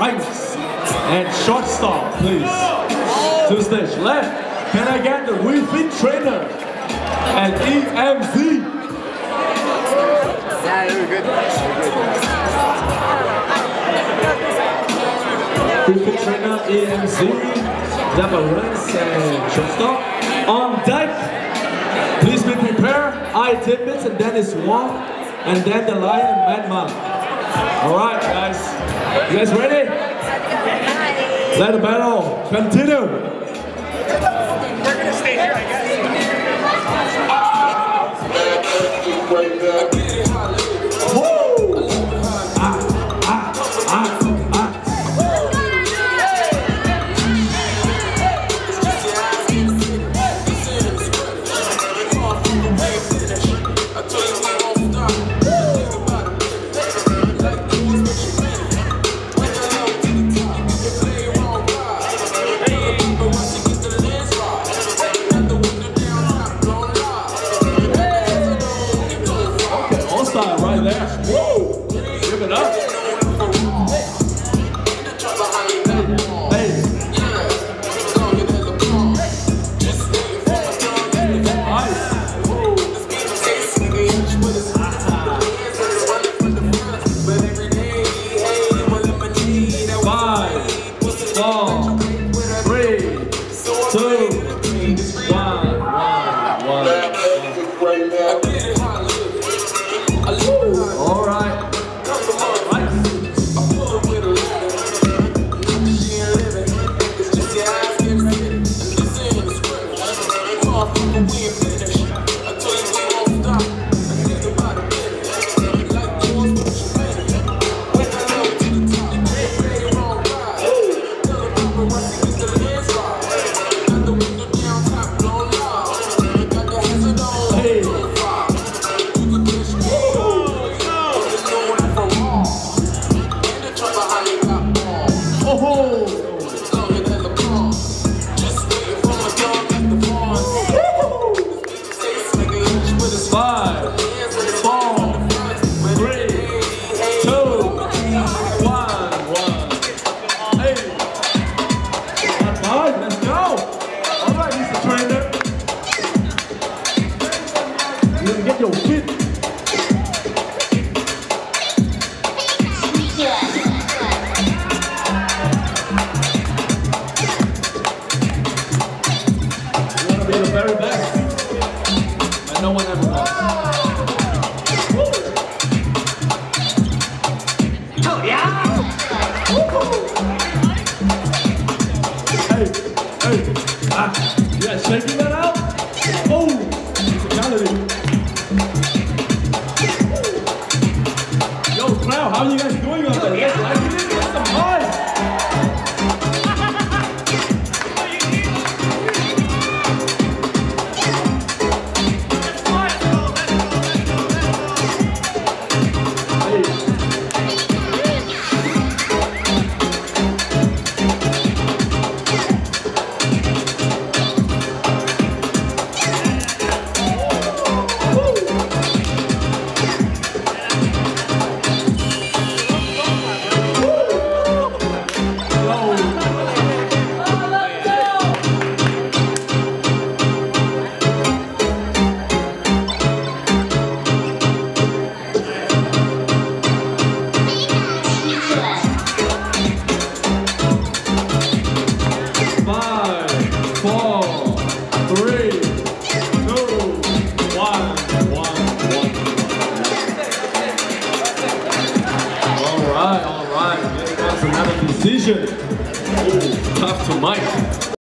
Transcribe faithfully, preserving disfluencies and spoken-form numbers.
Reigns. And short stop, please. Two stage left. Can I get the Quy Fit Trainer and E M Z? Yeah, you're good. Quy Fit Trainer, E M Z, Debra Reigns, and short stop. On deck, please be prepared. I ten minutes and then it's one, and then the lion and madman. Alright guys, you guys ready? Let the battle continue! We're gonna stay here, I guess. Woo! Ah, ah, ah, ah. Alright, alright, there was another decision. Oh, tough to mic.